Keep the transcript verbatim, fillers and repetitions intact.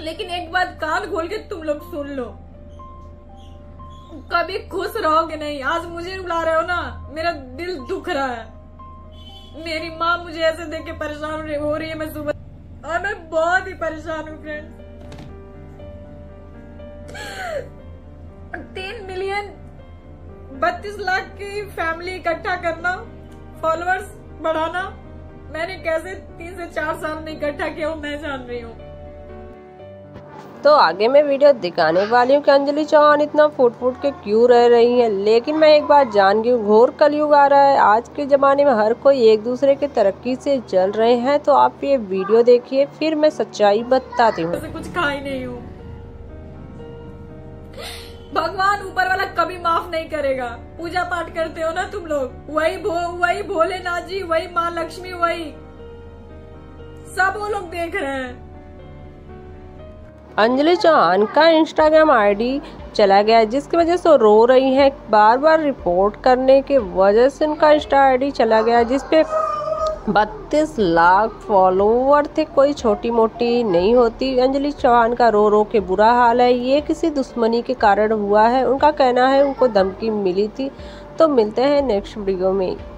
लेकिन एक बात कान खोल के तुम लोग सुन लो, कभी खुश रहोगे नहीं। आज मुझे बुला रहे हो ना, मेरा दिल दुख रहा है। मेरी माँ मुझे ऐसे देख के परेशान हो रही है, मैं सुबह और मैं बहुत ही परेशान हूँ फ्रेंड्स। तीन मिलियन बत्तीस लाख की फैमिली इकट्ठा करना, फॉलोअर्स बढ़ाना, मैंने कैसे तीन से चार साल में इकट्ठा किया हूँ मैं जान रही हूँ। तो आगे मैं वीडियो दिखाने वाली हूँ कि अंजलि चौहान इतना फूट फूट के क्यों रह रही हैं। लेकिन मैं एक बात जान गई हूँ, घोर कलयुग आ रहा है। आज के ज़माने में हर कोई एक दूसरे के तरक्की से चल रहे हैं। तो आप ये वीडियो देखिए, फिर मैं सच्चाई बताती हूँ। तो कुछ खा ही नहीं हूँ, भगवान ऊपर वाला कभी माफ नहीं करेगा। पूजा पाठ करते हो ना तुम लोग, वही भो वही भोलेनाथ जी, वही माँ लक्ष्मी, वही सब वो लोग देख रहे हैं। अंजलि चौहान का इंस्टाग्राम आईडी चला गया, जिसकी वजह से रो रही हैं। बार बार रिपोर्ट करने के वजह से उनका इंस्टा आईडी चला गया, जिसपे बत्तीस लाख फॉलोवर थे। कोई छोटी मोटी नहीं होती। अंजलि चौहान का रो रो के बुरा हाल है। ये किसी दुश्मनी के कारण हुआ है, उनका कहना है उनको धमकी मिली थी। तो मिलते हैं नेक्स्ट वीडियो में।